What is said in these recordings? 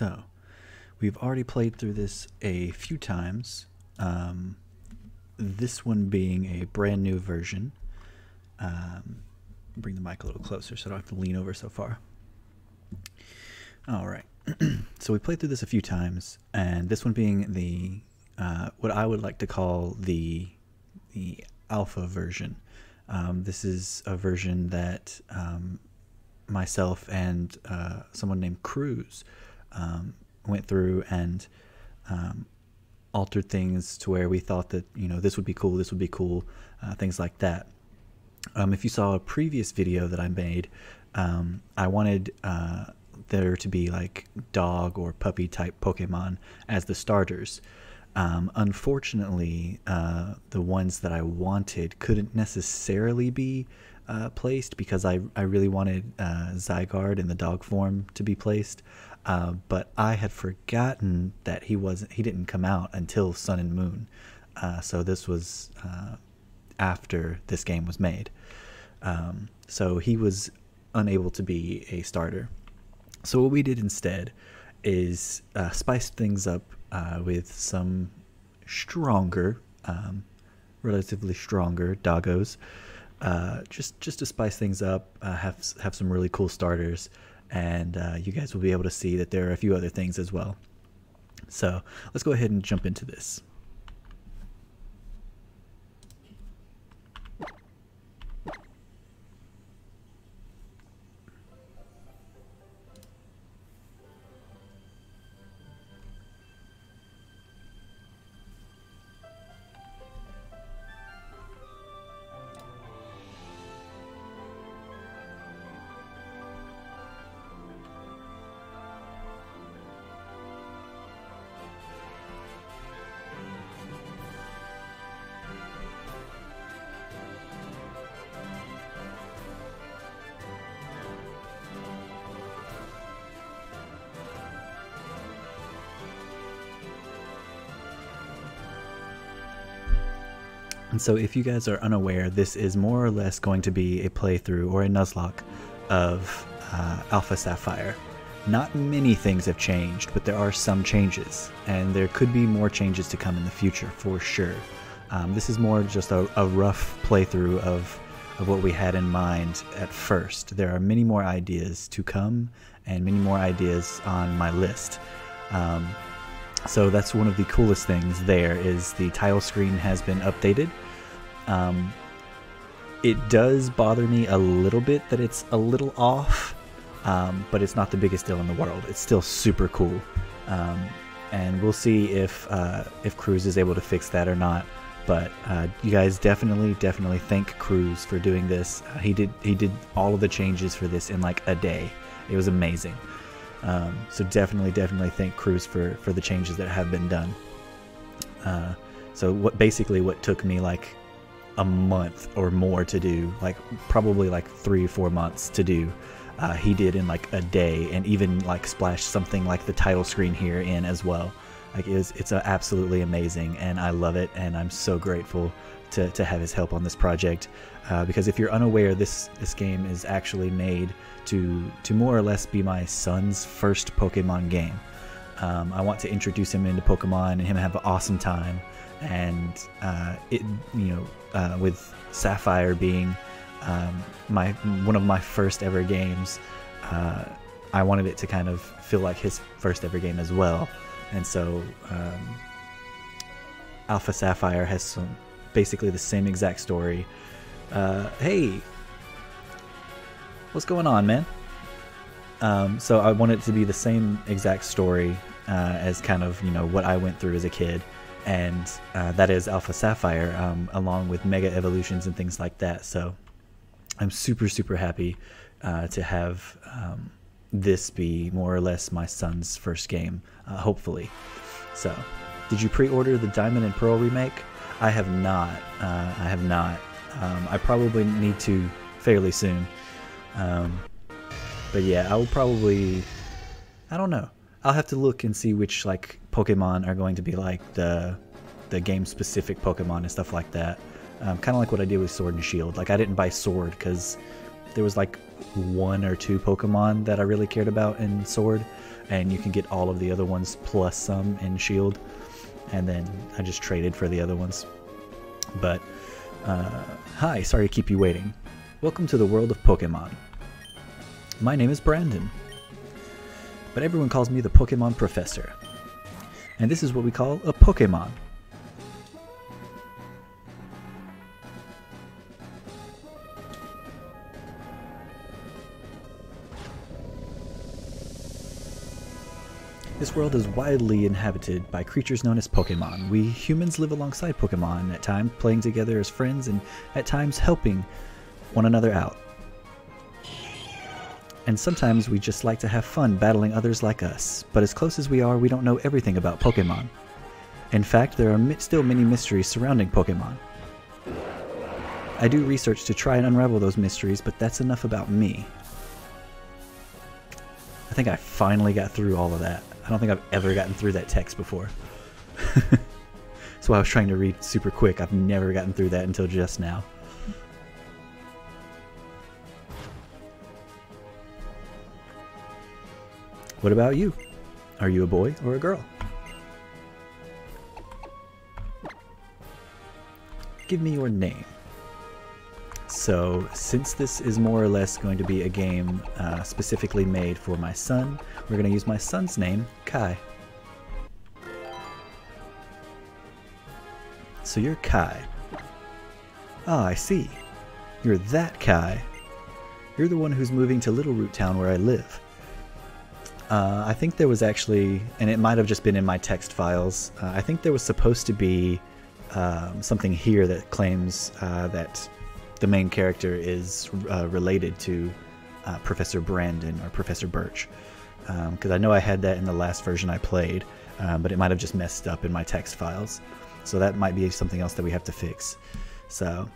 So we've already played through this a few times, this one being a brand new version. Bring the mic a little closer so I don't have to lean over so far. All right. So we played through this a few times, and this one being the what I would like to call the alpha version. This is a version that myself and someone named Cruz went through and altered things to where we thought that, you know, this would be cool, this would be cool, things like that. If you saw a previous video that I made, I wanted there to be like dog or puppy type Pokemon as the starters. Unfortunately, the ones that I wanted couldn't necessarily be placed because I really wanted Zygarde in the dog form to be placed, but I had forgotten that he didn't come out until Sun and Moon, so this was after this game was made, so he was unable to be a starter. So what we did instead is spiced things up with some stronger, relatively stronger doggos, just to spice things up, have some really cool starters, and you guys will be able to see that there are a few other things as well. So let's go ahead and jump into this. And so if you guys are unaware, this is more or less going to be a playthrough or a Nuzlocke of Alpha Sapphire. Not many things have changed, but there are some changes, and there could be more changes to come in the future for sure. This is more just a rough playthrough of what we had in mind at first. There are many more ideas to come and many more ideas on my list. So that's one of the coolest things there is the title screen has been updated. It does bother me a little bit that it's a little off, but it's not the biggest deal in the world. It's still super cool. And we'll see if Cruz is able to fix that or not. But you guys definitely thank Cruz for doing this. He did all of the changes for this in like a day. It was amazing. So definitely thank Cruz for the changes that have been done. So basically what took me like a month or more to do, like probably like 3 or 4 months to do, he did in like a day, and even like splashed something like the title screen here in as well. Like it's absolutely amazing, and I love it, and I'm so grateful to have his help on this project, because if you're unaware, this game is actually made to more or less be my son's first Pokemon game. I want to introduce him into Pokemon and him have an awesome time, and with Sapphire being one of my first ever games, I wanted it to kind of feel like his first ever game as well. And so Alpha Sapphire has some basically the same exact story. Hey, what's going on, man? So I want it to be the same exact story as kind of, you know, what I went through as a kid, and that is Alpha Sapphire, along with mega evolutions and things like that. So I'm super happy to have this be more or less my son's first game, hopefully. So did you pre-order the Diamond and Pearl remake? I have not. I probably need to fairly soon. But yeah, I will probably, I don't know. I'll have to look and see which like Pokemon are going to be like the game specific Pokemon and stuff like that. Kind of like what I did with Sword and Shield. Like I didn't buy Sword because there was like 1 or 2 Pokemon that I really cared about in Sword, and you can get all of the other ones plus some in Shield, and then I just traded for the other ones. But hi, sorry to keep you waiting. Welcome to the world of Pokemon. My name is Brandon, but everyone calls me the Pokemon Professor, and this is what we call a Pokemon. This world is widely inhabited by creatures known as Pokemon. We humans live alongside Pokemon, at times playing together as friends and at times helping one another out. And sometimes we just like to have fun battling others like us, but as close as we are, we don't know everything about Pokemon. In fact, there are still many mysteries surrounding Pokemon. I do research to try and unravel those mysteries, but that's enough about me. I think I finally got through all of that. I don't think I've ever gotten through that text before. That's why I was trying to read super quick. I've never gotten through that until just now. What about you? Are you a boy or a girl? Give me your name. So since this is more or less going to be a game specifically made for my son, we're going to use my son's name, Kai. So you're Kai. Ah, I see. You're that Kai. You're the one who's moving to Little Root Town where I live. I think there was actually, and it might have just been in my text files, I think there was supposed to be something here that claims that the main character is related to Professor Brandon or Professor Birch, because I know I had that in the last version I played, but it might have just messed up in my text files, so that might be something else that we have to fix. So,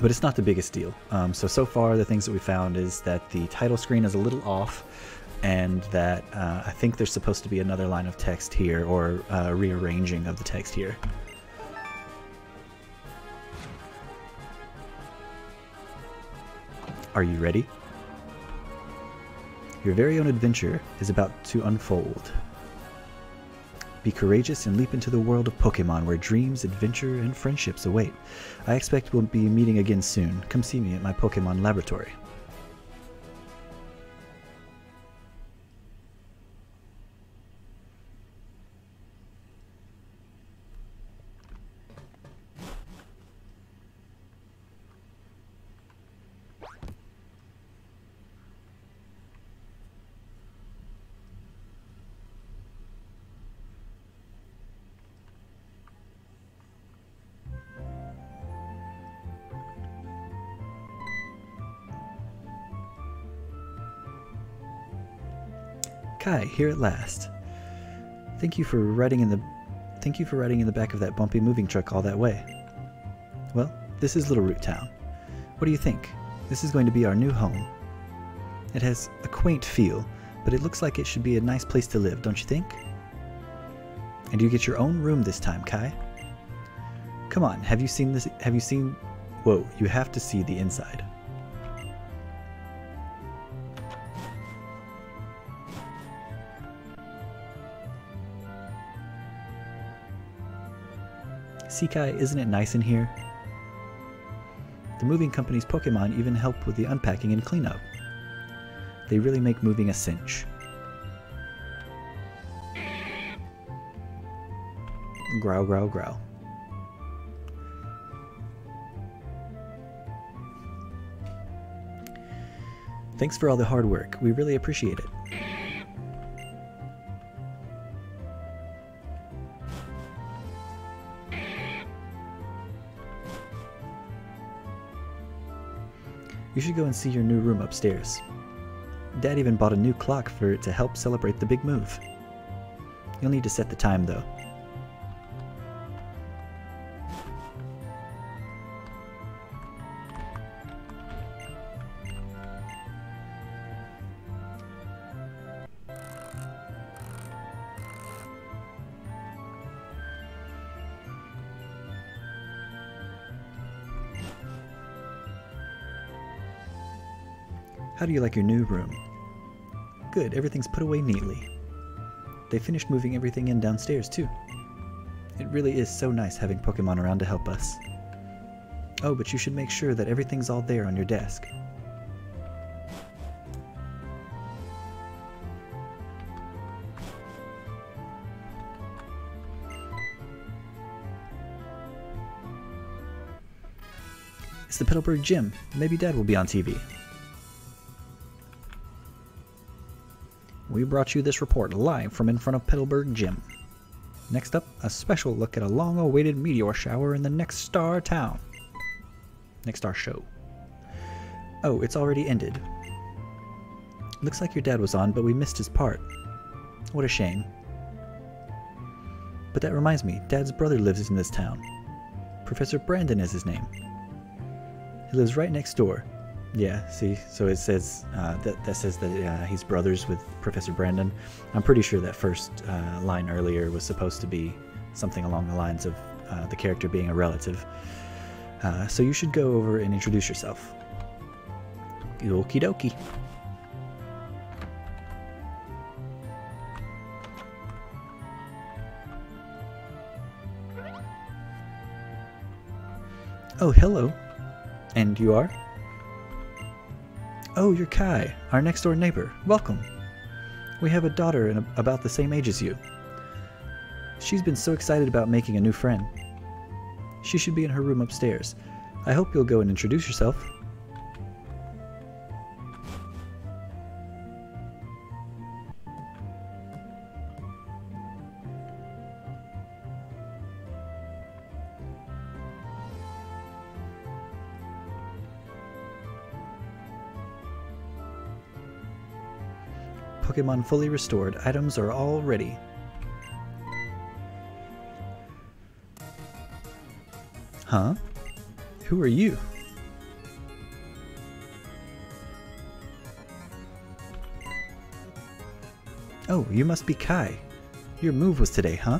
but it's not the biggest deal. So far the things that we found is that the title screen is a little off, and that I think there's supposed to be another line of text here, or rearranging of the text here. Are you ready? Your very own adventure is about to unfold. Be courageous and leap into the world of Pokemon, where dreams, adventure, and friendships await. I expect we'll be meeting again soon. Come see me at my Pokemon laboratory. Kai, here at last. Thank you for riding in the back of that bumpy moving truck all that way. Well, this is Little Root Town. What do you think? This is going to be our new home. It has a quaint feel, but it looks like it should be a nice place to live, don't you think? And you get your own room this time, Kai. Come on, have you seen this? Whoa, you have to see the inside. See, Kai, isn't it nice in here? The moving company's Pokemon even help with the unpacking and cleanup. They really make moving a cinch. Growl, growl, growl. Thanks for all the hard work. We really appreciate it. You should go and see your new room upstairs. Dad even bought a new clock for it to help celebrate the big move. You'll need to set the time, though. How do you like your new room? Good, everything's put away neatly. They finished moving everything in downstairs too. It really is so nice having Pokemon around to help us. Oh, but you should make sure that everything's all there on your desk. It's the Petalburg Gym. Maybe Dad will be on TV. We brought you this report live from in front of Petalburg Gym. Next up, a special look at a long-awaited meteor shower in the next star town. Next star show. Oh, it's already ended. Looks like your dad was on, but we missed his part. What a shame. But that reminds me, Dad's brother lives in this town. Professor Brandon is his name. He lives right next door. Yeah, see, so it says that he's brothers with Professor Brandon. I'm pretty sure that first line earlier was supposed to be something along the lines of the character being a relative. So you should go over and introduce yourself. Okie dokie. Oh, hello. And you are? Oh, you're Kai, our next door neighbor. Welcome. We have a daughter in about the same age as you. She's been so excited about making a new friend. She should be in her room upstairs. I hope you'll go and introduce yourself. Pokemon fully restored. Items are all ready. Huh? Who are you? Oh, you must be Kai. Your move was today, huh?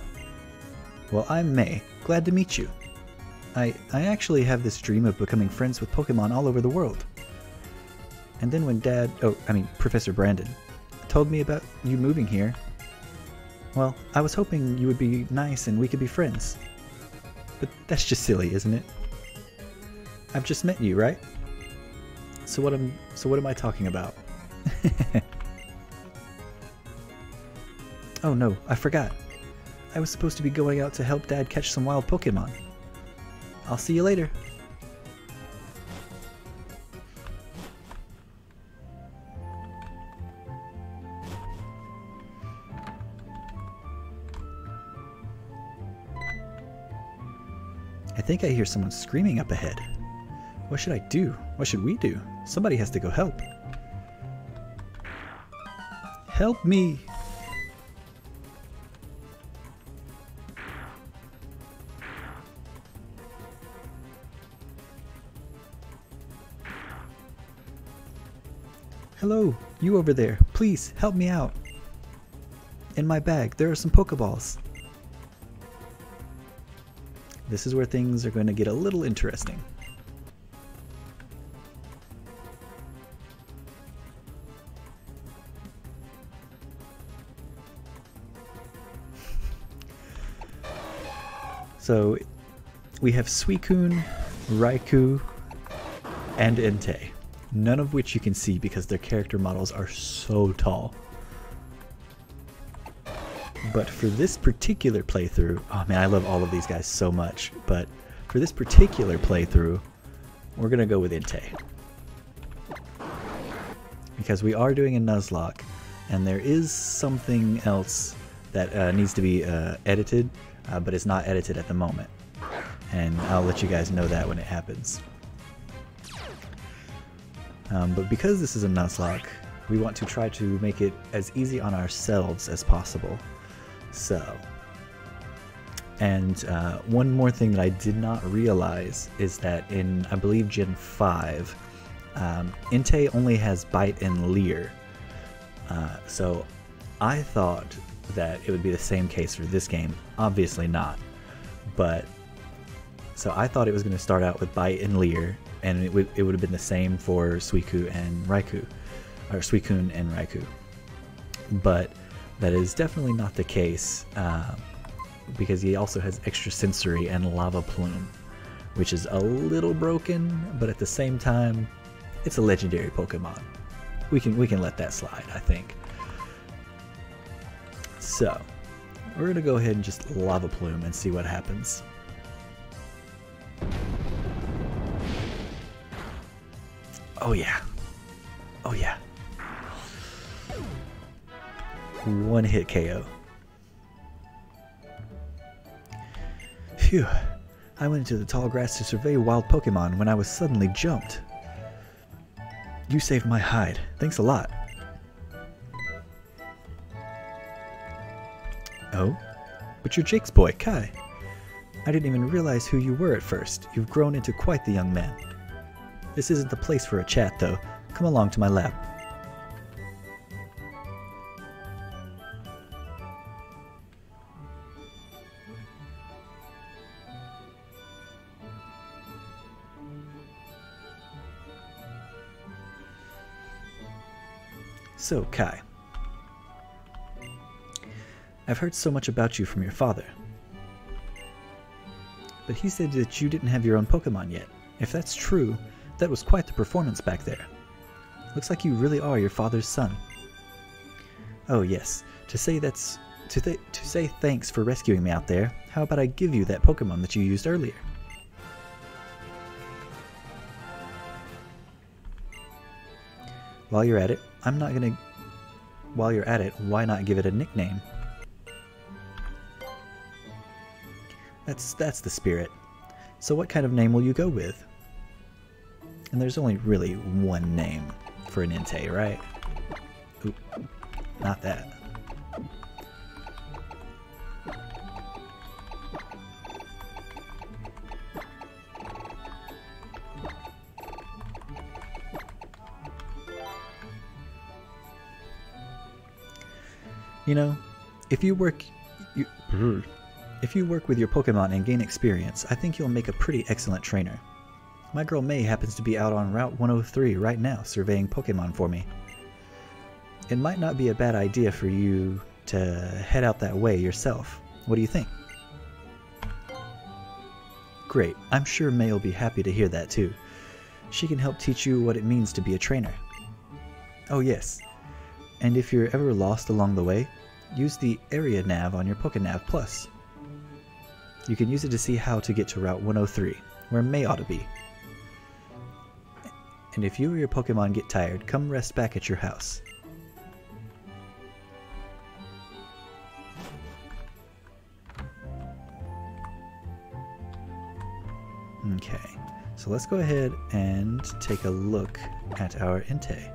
Well, I'm May. Glad to meet you. I actually have this dream of becoming friends with Pokemon all over the world. And then when Dad... Oh, I mean, Professor Brandon told me about you moving here. Well, I was hoping you would be nice and we could be friends. But that's just silly, isn't it? I've just met you, right? So what am I talking about? Oh no, I forgot. I was supposed to be going out to help Dad catch some wild Pokemon. I'll see you later. I think I hear someone screaming up ahead. What should I do? What should we do? Somebody has to go help. Help me! Hello, you over there. Please, help me out. In my bag, there are some Pokeballs. This is where things are going to get a little interesting. So we have Suicune, Raikou, and Entei, none of which you can see because their character models are so tall. But for this particular playthrough, oh man, I love all of these guys so much, but for this particular playthrough, we're going to go with Entei. Because we are doing a Nuzlocke, and there is something else that needs to be edited, but it's not edited at the moment. And I'll let you guys know that when it happens. But because this is a Nuzlocke, we want to try to make it as easy on ourselves as possible. So, and one more thing that I did not realize is that in, I believe, Gen 5, Entei only has Bite and Leer. So I thought that it would be the same case for this game. Obviously not. But, so I thought it was going to start out with Bite and Leer, and it would have been the same for Suicune and Raikou. But That is definitely not the case, because he also has Extrasensory and Lava Plume, which is a little broken, but at the same time, it's a legendary Pokemon. We can let that slide, I think. So, we're gonna go ahead and just Lava Plume and see what happens. Oh yeah. Oh yeah. One hit KO. Phew. I went into the tall grass to survey wild Pokemon when I was suddenly jumped. You saved my hide. Thanks a lot. Oh? But you're Jake's boy, Kai. I didn't even realize who you were at first. You've grown into quite the young man. This isn't the place for a chat, though. Come along to my lab. So, Kai, I've heard so much about you from your father, but he said that you didn't have your own Pokemon yet. If that's true, that was quite the performance back there. Looks like you really are your father's son. Oh yes, to say thanks for rescuing me out there, how about I give you that Pokemon that you used earlier? While you're at it, why not give it a nickname? That's the spirit. So what kind of name will you go with? And there's only really one name for an Entei, right? Oop, not that. You know, if you work with your Pokemon and gain experience, I think you'll make a pretty excellent trainer. My girl May happens to be out on Route 103 right now, surveying Pokemon for me. It might not be a bad idea for you to head out that way yourself. What do you think? Great. I'm sure May will be happy to hear that too. She can help teach you what it means to be a trainer. Oh yes. And if you're ever lost along the way, use the area nav on your PokéNav Plus. You can use it to see how to get to Route 103, where May ought to be. And if you or your Pokemon get tired, come rest back at your house. Okay, so let's go ahead and take a look at our Entei.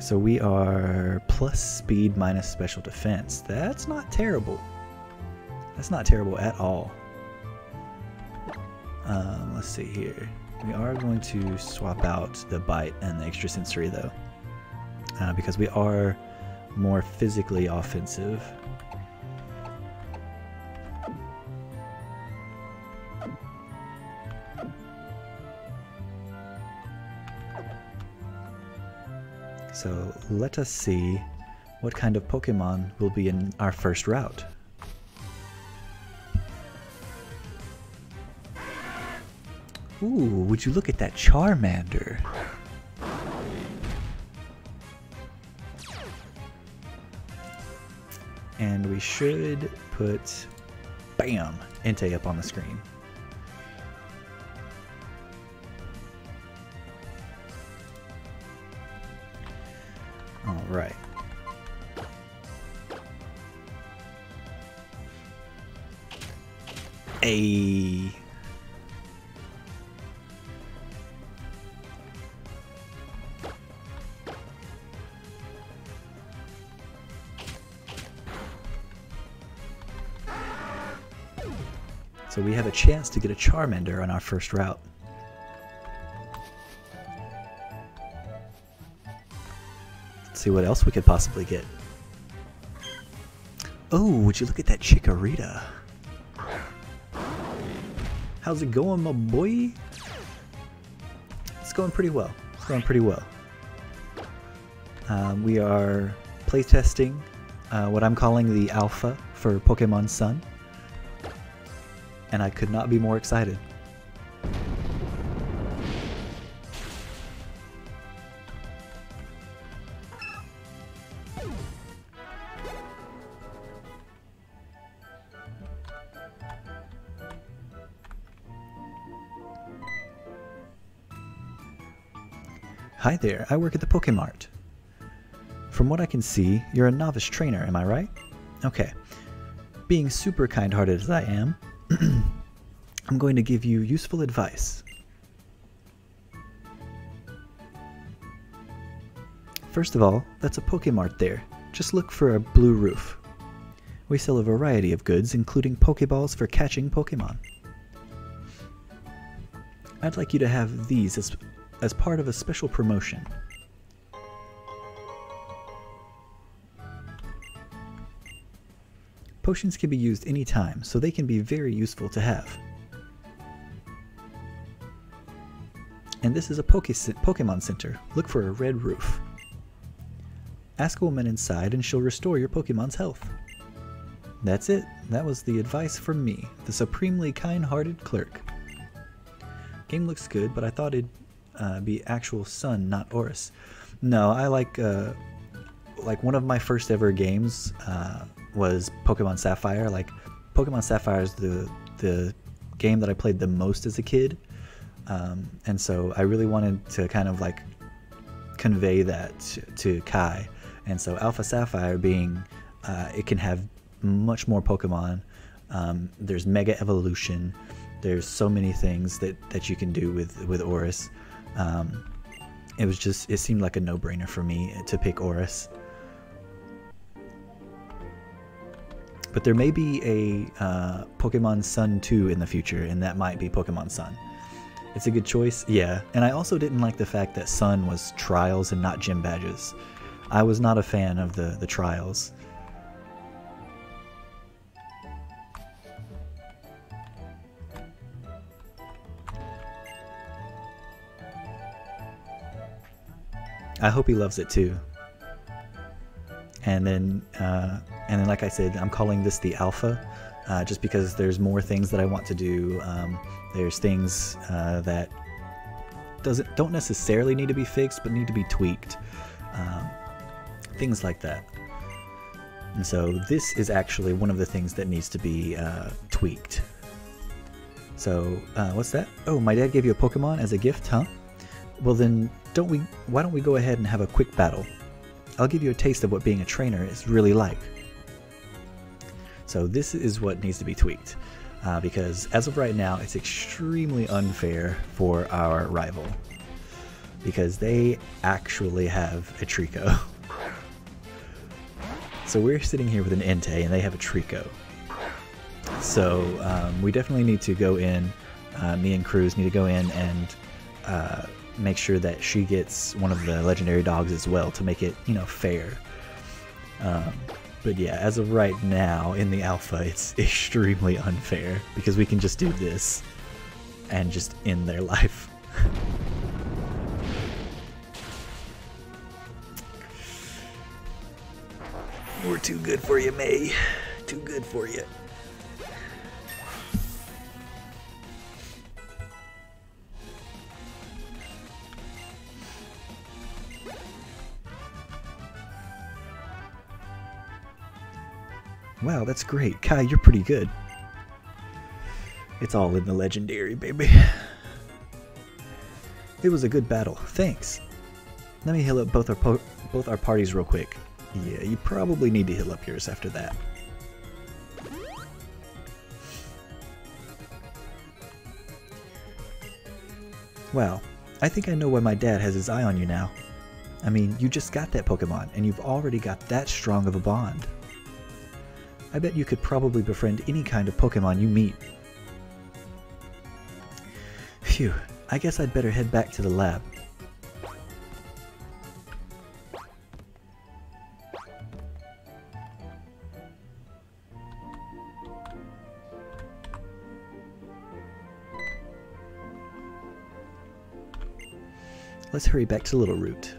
So we are plus speed minus special defense. That's not terrible. That's not terrible at all. Let's see here. We are going to swap out the bite and the extrasensory though, because we are more physically offensive. So let us see what kind of Pokemon will be in our first route. Ooh, would you look at that Charmander? And we should put, bam, Entei up on the screen. Right. Ayy. So we have a chance to get a Charmander on our first route. See what else we could possibly get. Oh, would you look at that Chikorita? How's it going, my boy? It's going pretty well. going pretty well. We are playtesting what I'm calling the alpha for Pokemon Sun, and I could not be more excited. Hi there, I work at the Pokémart. From what I can see, you're a novice trainer, am I right? Okay. Being super kind-hearted as I am, I'm going to give you useful advice. First of all, that's a Pokémart there. Just look for a blue roof. We sell a variety of goods, including Pokéballs for catching Pokémon. I'd like you to have these as part of a special promotion. Potions can be used anytime, so they can be very useful to have. And this is a Pokemon Center. Look for a red roof. Ask a woman inside and she'll restore your Pokemon's health. That's it. That was the advice from me, the supremely kind-hearted clerk. Game looks good, but I thought it'd be actual Sun, not ORAS. No, I like one of my first ever games was Pokemon Sapphire. Like Pokemon Sapphire is the game that I played the most as a kid, and so I really wanted to kind of like convey that to Kai. And so Alpha Sapphire being it can have much more Pokemon. There's Mega Evolution. There's so many things that you can do with ORAS. It was just, it seemed like a no-brainer for me to pick ORAS. But there may be a Pokemon Sun 2 in the future, and that might be Pokemon Sun. It's a good choice, yeah. And I also didn't like the fact that Sun was trials and not gym badges. I was not a fan of the trials. I hope he loves it too. And then, like I said, I'm calling this the alpha, just because there's more things that I want to do. There's things that don't necessarily need to be fixed, but need to be tweaked. Things like that. And so this is actually one of the things that needs to be tweaked. So what's that? Oh, my dad gave you a Pokemon as a gift, huh? Well then, why don't we go ahead and have a quick battle? I'll give you a taste of what being a trainer is really like. So this is what needs to be tweaked, because as of right now, it's extremely unfair for our rival, because they actually have a Trico. So we're sitting here with an Entei and they have a Trico. So we definitely need to go in, me and Cruz need to go in and make sure that she gets one of the legendary dogs as well to make it, you know, fair. But yeah, as of right now in the alpha, it's extremely unfair because we can just do this and just end their life. We're too good for you, May. Too good for you. Wow, that's great. Kai, you're pretty good. It's all in the legendary, baby. It was a good battle. Thanks. Let me heal up both our parties real quick. Yeah, you probably need to heal up yours after that. Wow, I think I know why my dad has his eye on you now. I mean, you just got that Pokemon, and you've already got that strong of a bond. I bet you could probably befriend any kind of Pokemon you meet. Phew, I guess I'd better head back to the lab. Let's hurry back to Little Root.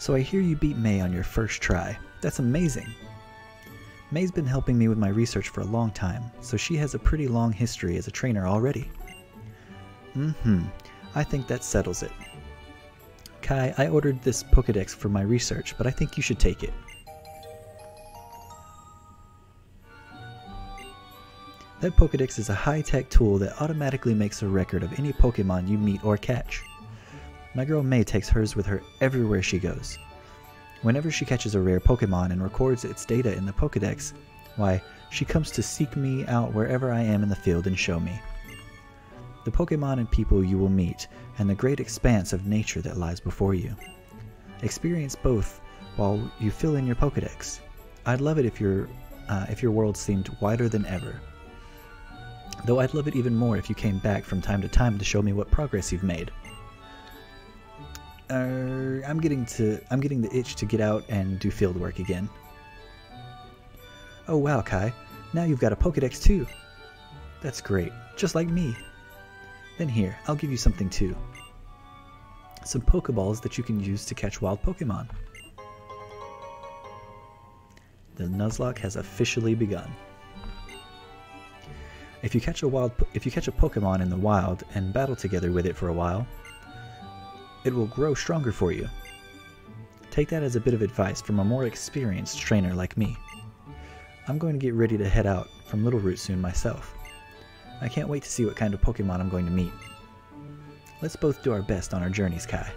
So I hear you beat May on your first try. That's amazing. May's been helping me with my research for a long time, so she has a pretty long history as a trainer already. I think that settles it. Kai, I ordered this Pokédex for my research, but I think you should take it. That Pokédex is a high-tech tool that automatically makes a record of any Pokémon you meet or catch. My girl May takes hers with her everywhere she goes. Whenever she catches a rare Pokemon and records its data in the Pokedex, why, she comes to seek me out wherever I am in the field and show me the Pokemon and people you will meet, and the great expanse of nature that lies before you. Experience both while you fill in your Pokedex. I'd love it if your world seemed wider than ever. Though I'd love it even more if you came back from time to time to show me what progress you've made. I'm getting the itch to get out and do field work again. Oh wow, Kai, now you've got a Pokedex too. That's great, just like me. Then here, I'll give you something too. Some Pokeballs that you can use to catch wild Pokemon. The Nuzlocke has officially begun. If you catch a Pokemon in the wild and battle together with it for a while, it will grow stronger for you. Take that as a bit of advice from a more experienced trainer like me. I'm going to get ready to head out from Little Root soon myself. I can't wait to see what kind of Pokemon I'm going to meet. Let's both do our best on our journeys, Kai.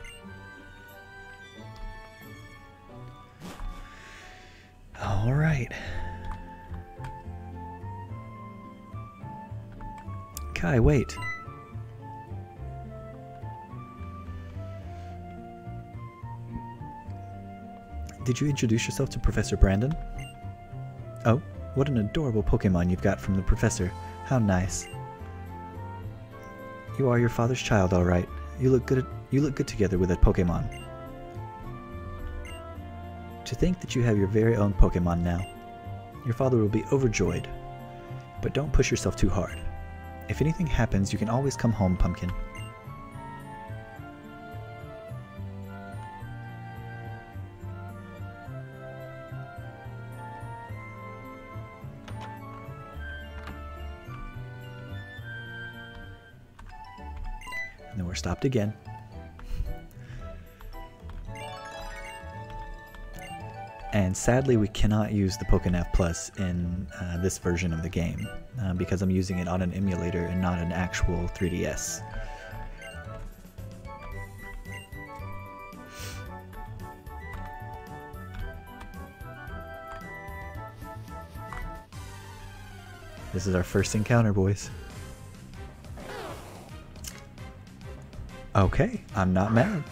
Alright. Kai, wait. Did you introduce yourself to Professor Brandon? Oh, what an adorable Pokemon you've got from the Professor. How nice. You are your father's child, all right. You look good together with that Pokemon. To think that you have your very own Pokemon now. Your father will be overjoyed. But don't push yourself too hard. If anything happens, you can always come home, Pumpkin. And then we're stopped again. And sadly, we cannot use the PokéNav Plus in this version of the game because I'm using it on an emulator and not an actual 3DS. This is our first encounter, boys. Okay, I'm not mad.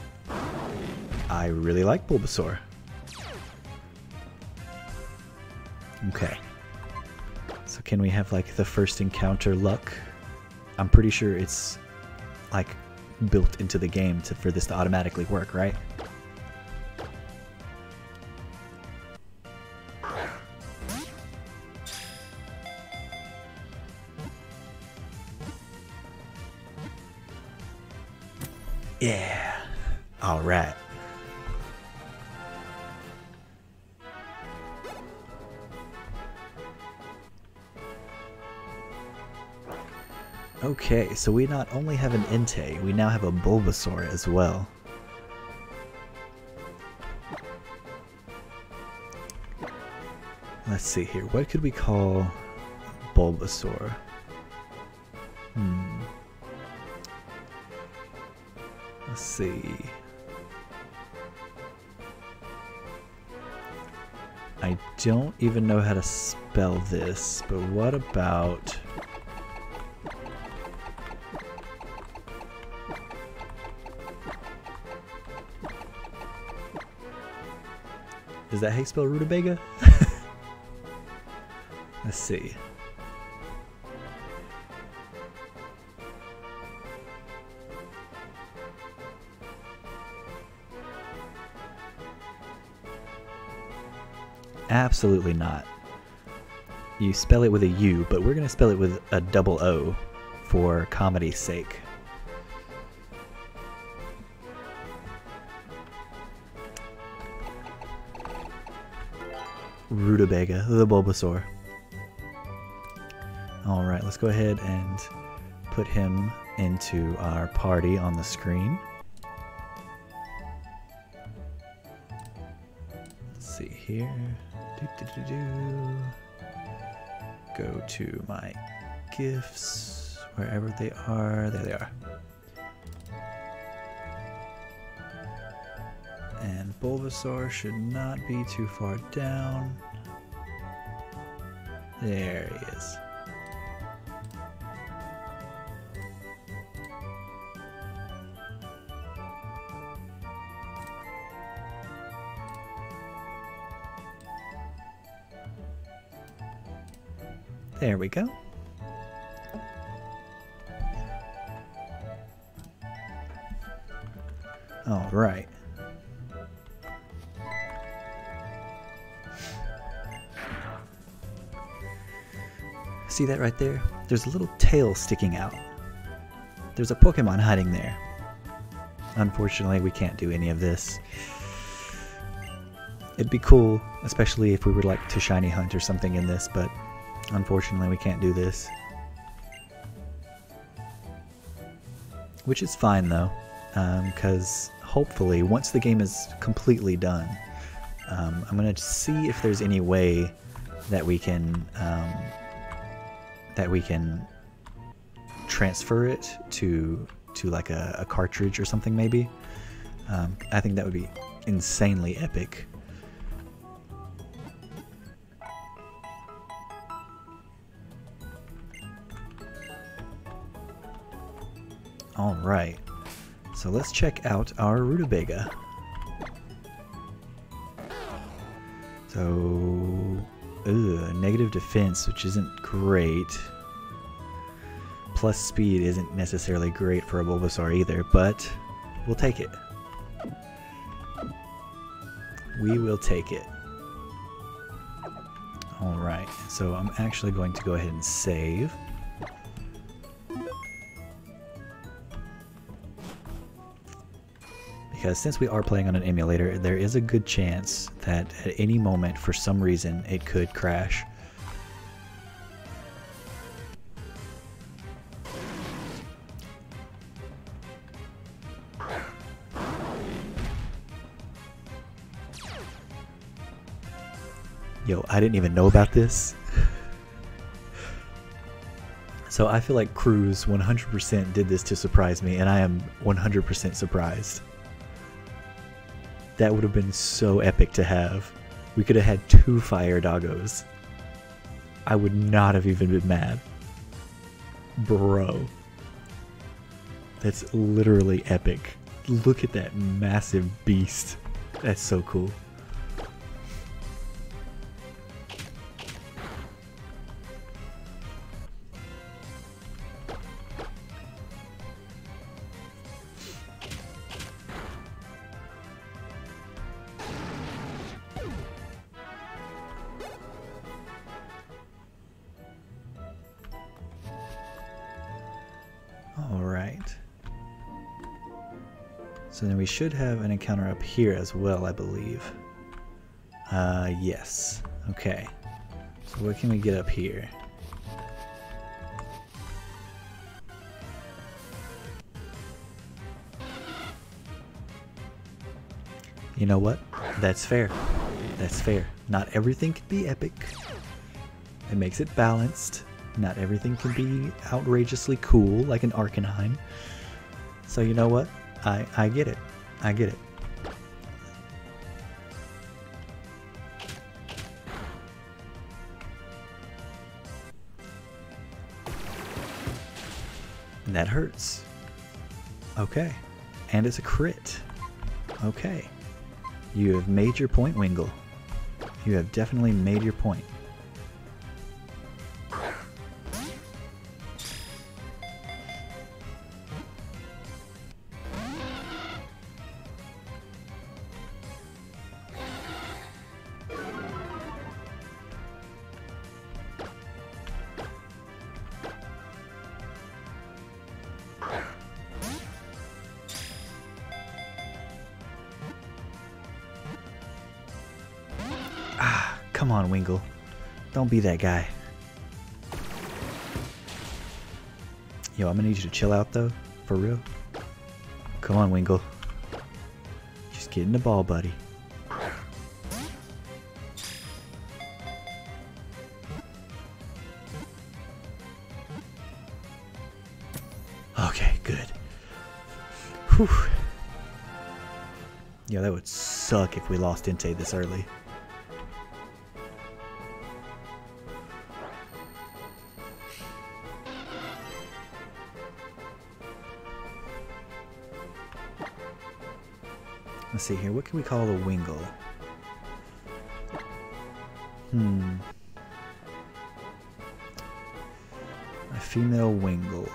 I really like Bulbasaur. Okay. So can we have like the first encounter luck? I'm pretty sure it's like built into the game for this to automatically work, right? Yeah, all right. Okay, so we not only have an Entei, we now have a Bulbasaur as well. Let's see here, what could we call Bulbasaur? Let's see. I don't even know how to spell this, but what about is that how you spell Rutabaga? Let's see. Absolutely not. You spell it with a U, but we're going to spell it with a double O for comedy's sake. Rutabaga, the Bulbasaur. Alright, let's go ahead and put him into our party on the screen. Let's see here. Go to my gifts, wherever they are. There they are. And Bulbasaur should not be too far down. There he is. There we go. All right. See that right there? There's a little tail sticking out. There's a Pokemon hiding there. Unfortunately, we can't do any of this. It'd be cool, especially if we were like to shiny hunt or something in this, but unfortunately, we can't do this. Which is fine, though, because hopefully, once the game is completely done, I'm going to see if there's any way that we can transfer it to like a cartridge or something, maybe. I think that would be insanely epic. Alright, so let's check out our Rutabaga. So, negative defense, which isn't great. Plus speed isn't necessarily great for a Bulbasaur either, but we'll take it. We will take it. Alright, so I'm actually going to go ahead and save. Because since we are playing on an emulator, there is a good chance that at any moment, for some reason, it could crash. Yo, I didn't even know about this. So I feel like Cruz 100% did this to surprise me, and I am 100% surprised. That would have been so epic to have. We could have had 2 fire doggos. I would not have even been mad. Bro. That's literally epic. Look at that massive beast. That's so cool. So then we should have an encounter up here as well, I believe. Yes. Okay. So what can we get up here? You know what? That's fair. That's fair. Not everything can be epic. It makes it balanced. Not everything can be outrageously cool like an Arcanine. So you know what? I get it. I get it. And that hurts. Okay. And it's a crit. Okay. You have made your point, Wingull. You have definitely made your point. Come on, Wingull. Don't be that guy. Yo, I'm gonna need you to chill out though, for real. Come on, Wingull. Just get in the ball, buddy. Okay, good. Whew. Yo, that would suck if we lost Entei this early. Let's see here, what can we call a Wingull? A female Wingull.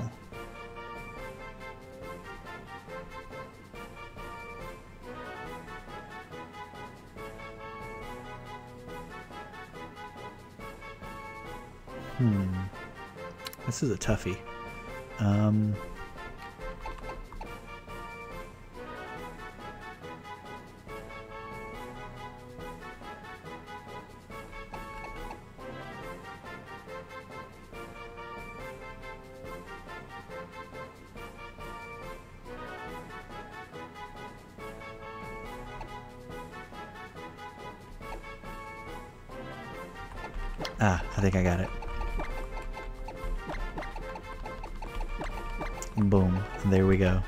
This is a toughie. Ah, I think I got it. Boom. There we go.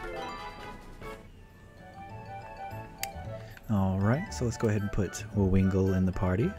Alright, so let's go ahead and put Wingull in the party.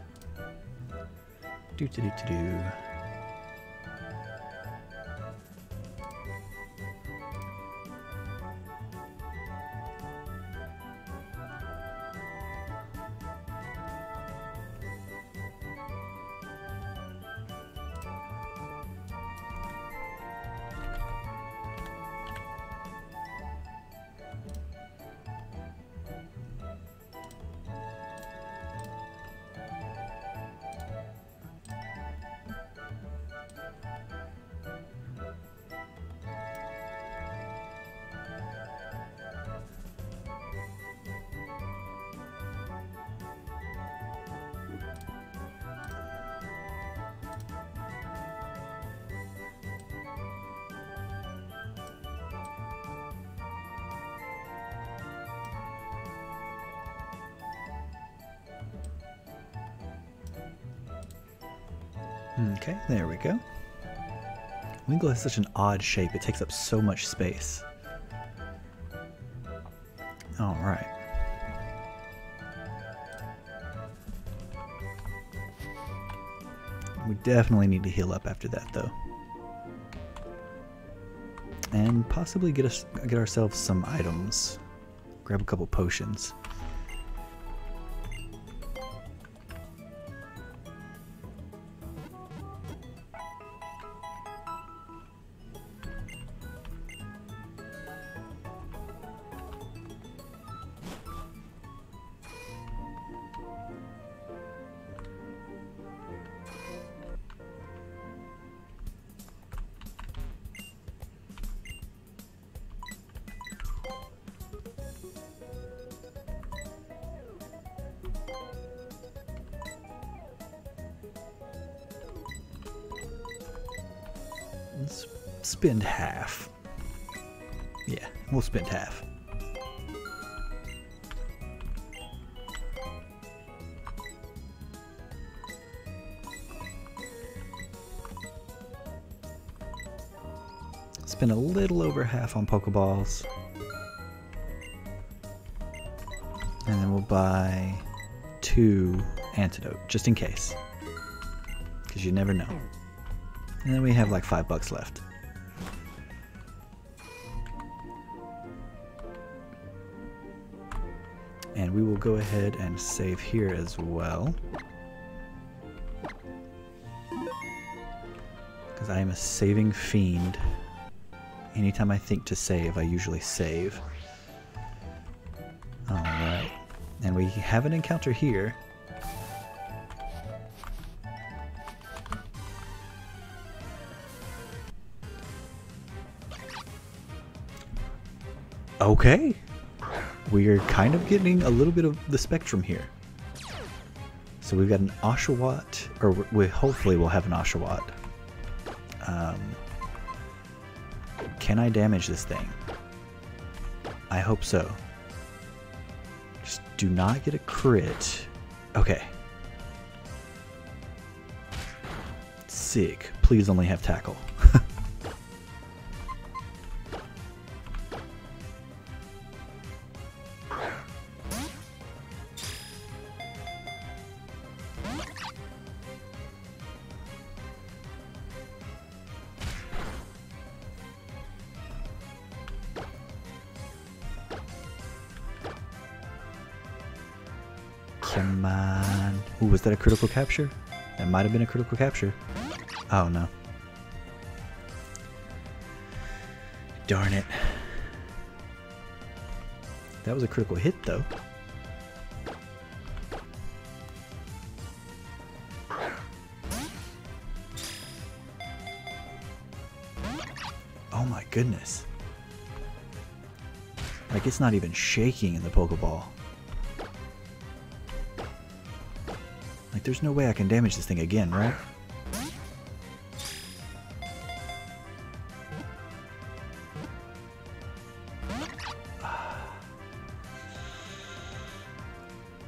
Okay, there we go. Wingull has such an odd shape, it takes up so much space. Alright. We definitely need to heal up after that though. And possibly get ourselves some items. Grab a couple potions. Let's spend half. Yeah, we'll spend half. Spend a little over half on Pokeballs. And then we'll buy 2 antidote, just in case. Because you never know. And then we have like $5 left. And we will go ahead and save here as well. Because I am a saving fiend. Anytime I think to save, I usually save. Alright. And we have an encounter here. Okay, we're kind of getting a little bit of the spectrum here. So we've got an Oshawott, or we hopefully will have an Oshawott. Can I damage this thing? I hope so. Just do not get a crit. Okay. Sick. Please only have tackle. Come on. Ooh, was that a critical capture? That might have been a critical capture. Oh no. Darn it. That was a critical hit though. Oh my goodness. Like it's not even shaking in the Pokeball. There's no way I can damage this thing again, right?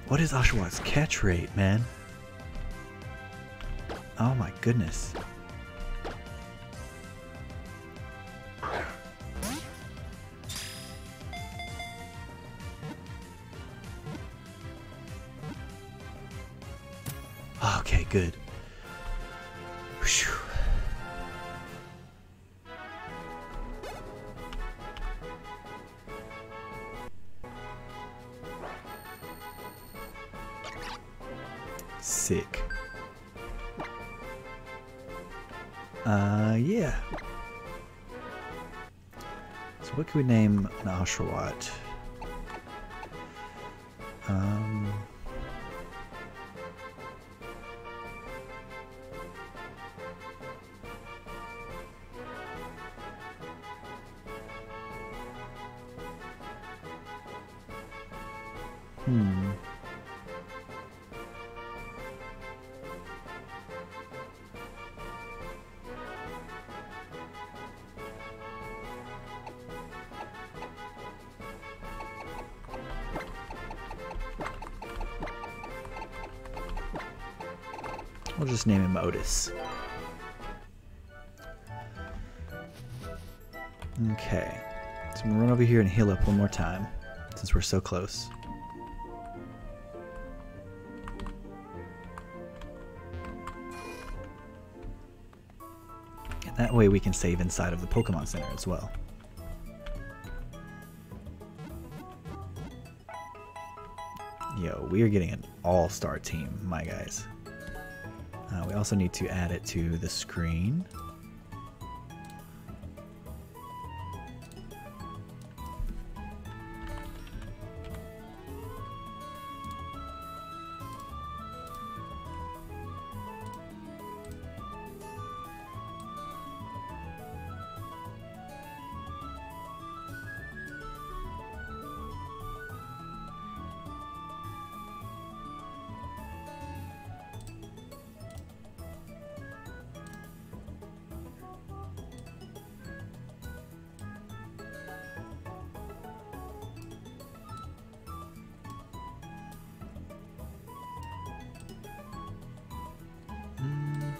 What is Oshawott's catch rate, man? Oh my goodness. Okay, good. Whew. Sick. Yeah. So what can we name an Oshawott? We'll just name him Otis. Okay. So I'm gonna run over here and heal up one more time, since we're so close. And that way we can save inside of the Pokemon Center as well. Yo, we are getting an all-star team, my guys. We also need to add it to the screen.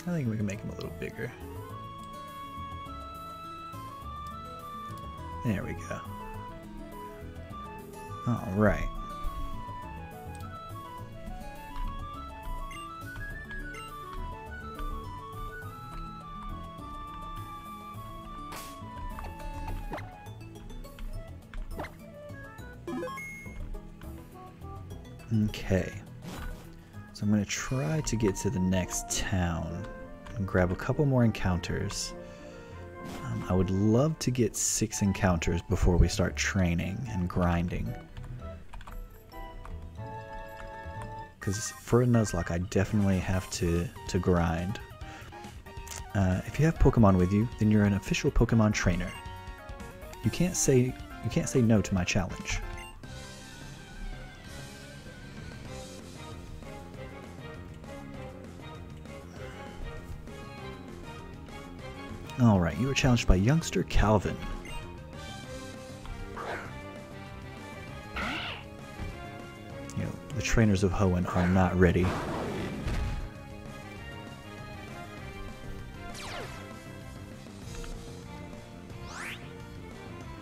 I think we can make him a little bigger. There we go. All right. Okay. So I'm going to try to get to the next town and grab a couple more encounters. I would love to get 6 encounters before we start training and grinding. Because for a Nuzlocke, I definitely have to grind. If you have Pokemon with you, then you're an official Pokemon trainer. You can't say no to my challenge. Alright, you were challenged by youngster Calvin. You know, the trainers of Hoenn are not ready.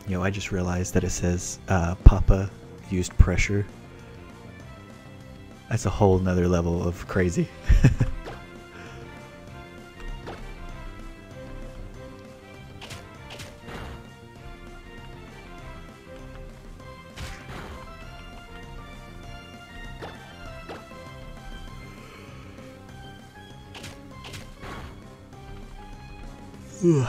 Yo, I just realized that it says Papa used pressure. That's a whole nother level of crazy. Ooh.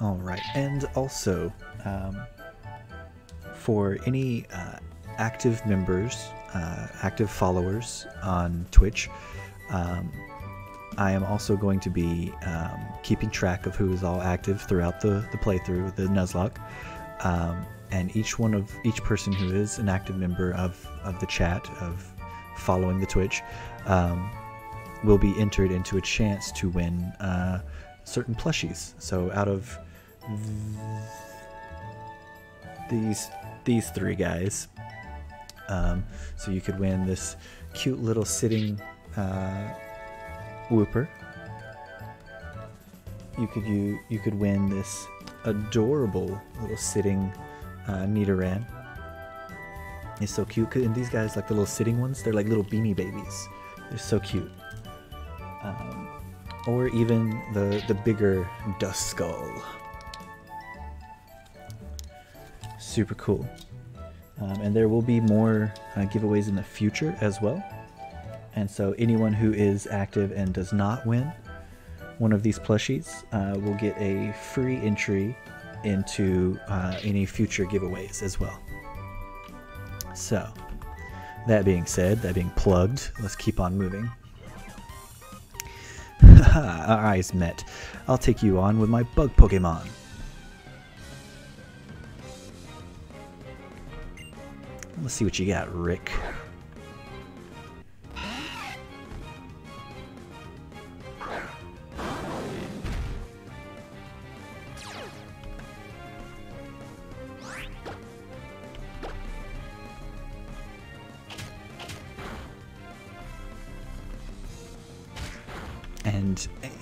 Alright, and also, for any active members, active followers on Twitch, I am also going to be keeping track of who is all active throughout the playthrough, the Nuzlocke, and each person who is an active member of the chat, of following the Twitch, will be entered into a chance to win certain plushies. So out of these three guys, so you could win this cute little sitting Wooper. You could win this adorable little sitting Nidoran. It's so cute, and these guys, like the little sitting ones, they're like little beanie babies. They're so cute. Or even the bigger Duskull. Super cool. And there will be more giveaways in the future as well. And so anyone who is active and does not win one of these plushies will get a free entry into any future giveaways as well. So that being said, that being plugged, let's keep on moving. Our eyes met. I'll take you on with my bug Pokemon. Let's see what you got, Rick.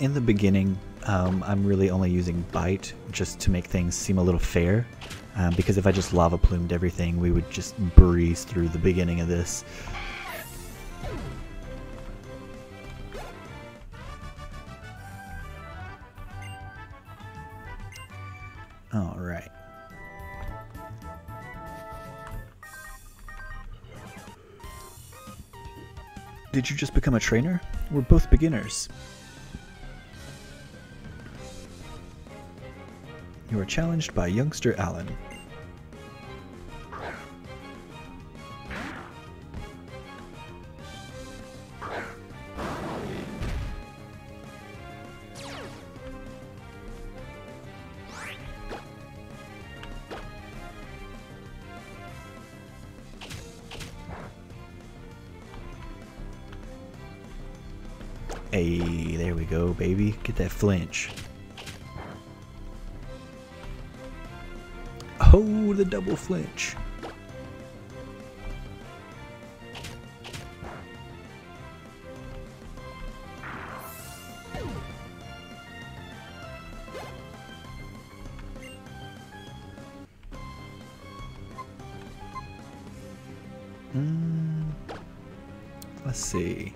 In the beginning, I'm really only using Bite just to make things seem a little fair, because if I just Lava Plumed everything, we would just breeze through the beginning of this. Alright. Did you just become a trainer? We're both beginners. You are challenged by youngster Alan. Hey, there we go, baby. Get that flinch. Oh, the double flinch. Let's see.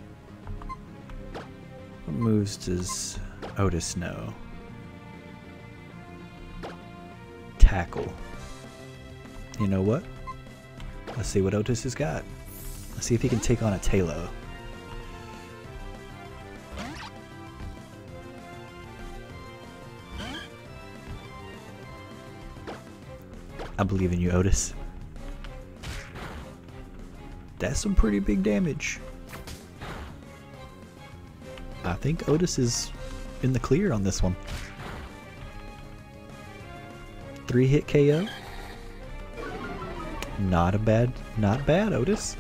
What moves does Otis know? Tackle. You know what? Let's see what Otis has got. Let's see if he can take on a Talo. I believe in you, Otis. That's some pretty big damage. I think Otis is in the clear on this one. 3-hit KO. Not bad, Otis.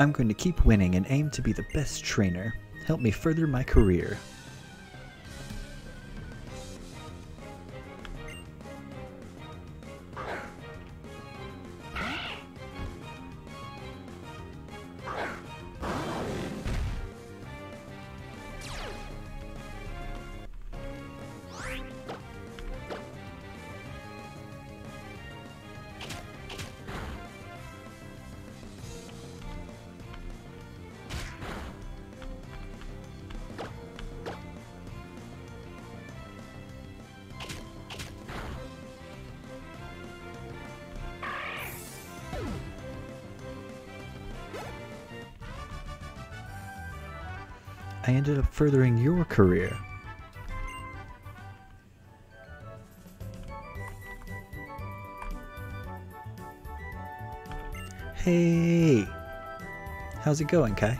I'm going to keep winning and aim to be the best trainer. Help me further my career. I ended up furthering your career. Hey! How's it going, Kai?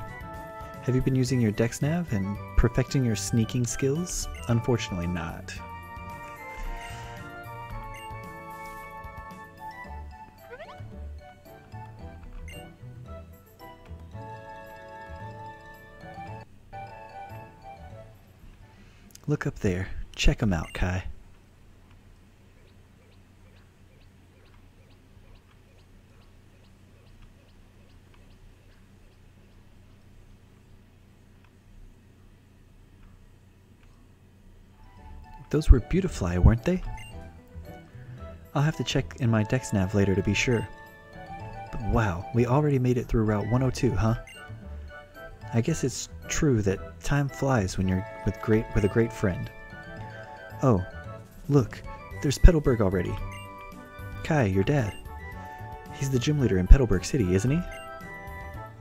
Have you been using your DexNav and perfecting your sneaking skills? Unfortunately not. Look up there. Check them out, Kai. Those were Beautifly, weren't they? I'll have to check in my DexNav later to be sure. But wow, we already made it through Route 102, huh? I guess it's true that time flies when you're with a great friend. Oh, look, there's Petalburg already. Kai, your dad. He's the gym leader in Petalburg City, isn't he?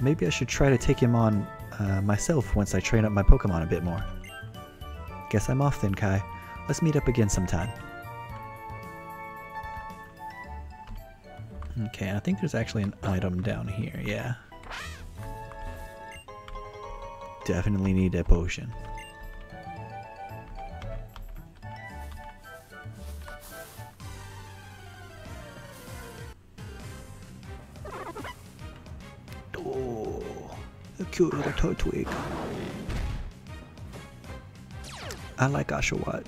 Maybe I should try to take him on myself once I train up my Pokemon a bit more. Guess I'm off then, Kai. Let's meet up again sometime. Okay, I think there's actually an item down here, yeah. Definitely need that potion. Oh, a cute little Turtwig. I like Oshawott.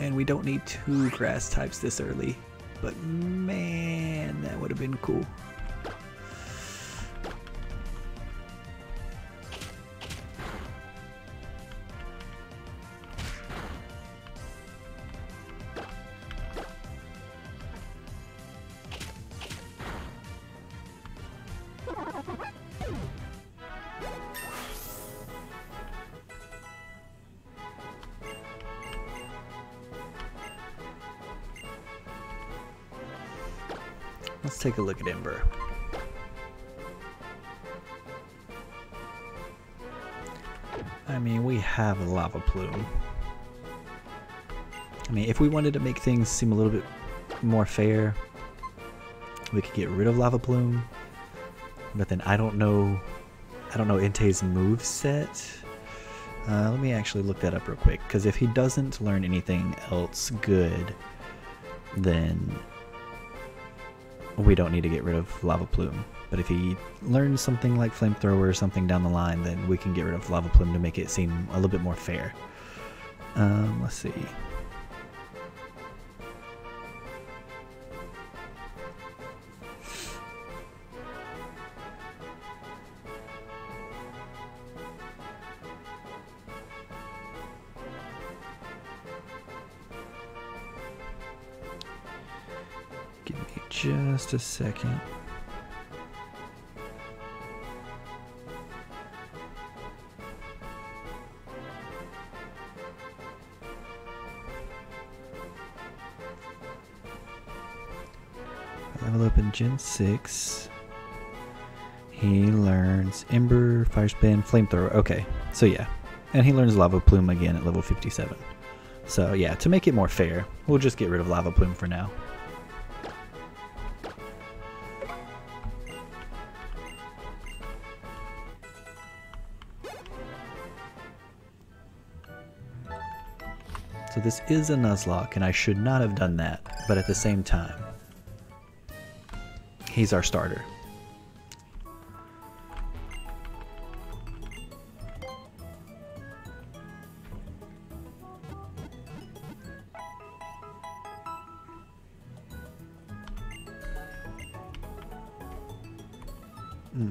And we don't need two grass types this early. But man, that would have been cool. Let's take a look at Ember. I mean, we have a Lava Plume. I mean, if we wanted to make things seem a little bit more fair, we could get rid of Lava Plume. But then I don't know Entei's moveset. Let me actually look that up real quick, because if he doesn't learn anything else good, then we don't need to get rid of Lava Plume. But if he learns something like Flamethrower or something down the line, then we can get rid of Lava Plume to make it seem a little bit more fair. Let's see. just a second. Level up in Gen 6. He learns Ember, Fire Spin, Flamethrower. Okay, so yeah. And he learns Lava Plume again at level 57. So yeah, to make it more fair, we'll just get rid of Lava Plume for now. So this is a Nuzlocke, and I should not have done that, but at the same time, he's our starter.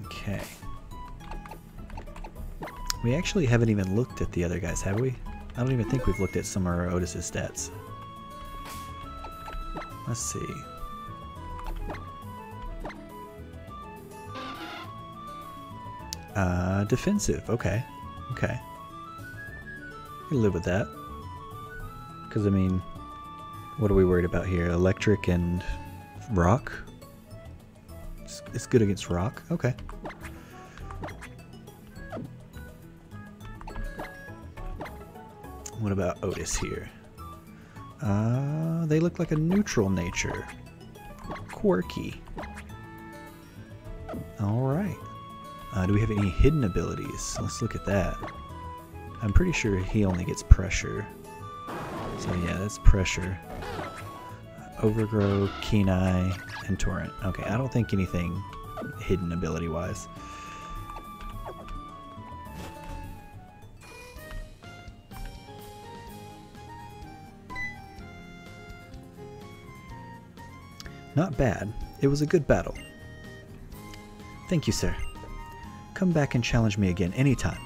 Okay. We actually haven't even looked at the other guys, have we? I don't even think we've looked at Summer Otis's stats. Let's see. Defensive. Okay. Okay. I can live with that. Because, I mean, what are we worried about here? Electric and rock? It's good against rock. Okay. What about Otis here? They look like a neutral nature. Quirky. Alright. Do we have any hidden abilities? Let's look at that. I'm pretty sure he only gets pressure. So yeah, that's pressure. Overgrow, Keen Eye, and Torrent. Okay, I don't think anything hidden ability-wise. Not bad. It was a good battle. Thank you, sir. Come back and challenge me again anytime.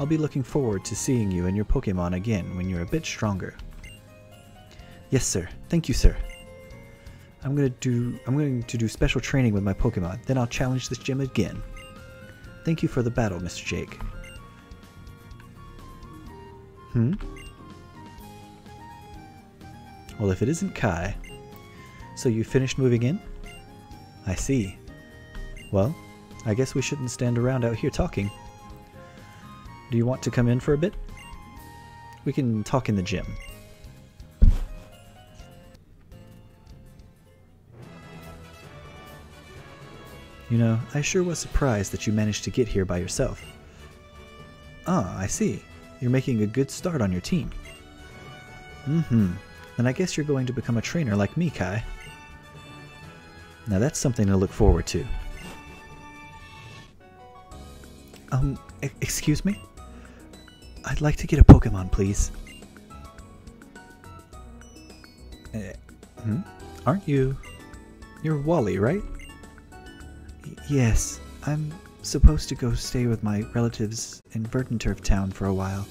I'll be looking forward to seeing you and your Pokémon again when you're a bit stronger. Yes, sir. Thank you, sir. I'm going to do special training with my Pokémon, then I'll challenge this gym again. Thank you for the battle, Mr. Jake. Hmm? Well, if it isn't Kai. So you finished moving in? I see. Well, I guess we shouldn't stand around out here talking. Do you want to come in for a bit? We can talk in the gym. You know, I sure was surprised that you managed to get here by yourself. Ah, I see. You're making a good start on your team. Mm-hmm. Then I guess you're going to become a trainer like me, Kai. Now that's something to look forward to. Excuse me? I'd like to get a Pokemon, please. Aren't you? You're Wally, right? Yes, I'm supposed to go stay with my relatives in Verdanturf Town for a while.